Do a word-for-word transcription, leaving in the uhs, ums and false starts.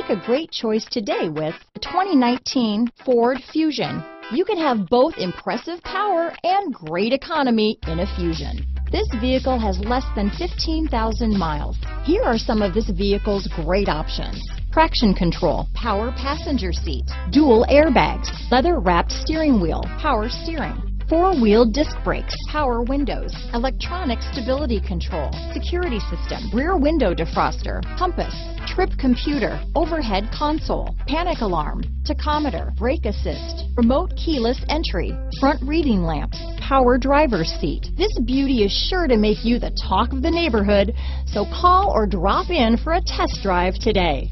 Make a great choice today with the twenty nineteen Ford Fusion. You can have both impressive power and great economy in a Fusion. This vehicle has less than fifteen thousand miles. Here are some of this vehicle's great options: traction control, power passenger seat, dual airbags, leather-wrapped steering wheel, power steering, four-wheel disc brakes, power windows, electronic stability control, security system, rear window defroster, compass, trip computer, overhead console, panic alarm, tachometer, brake assist, remote keyless entry, front reading lamps, power driver's seat. This beauty is sure to make you the talk of the neighborhood, so call or drop in for a test drive today.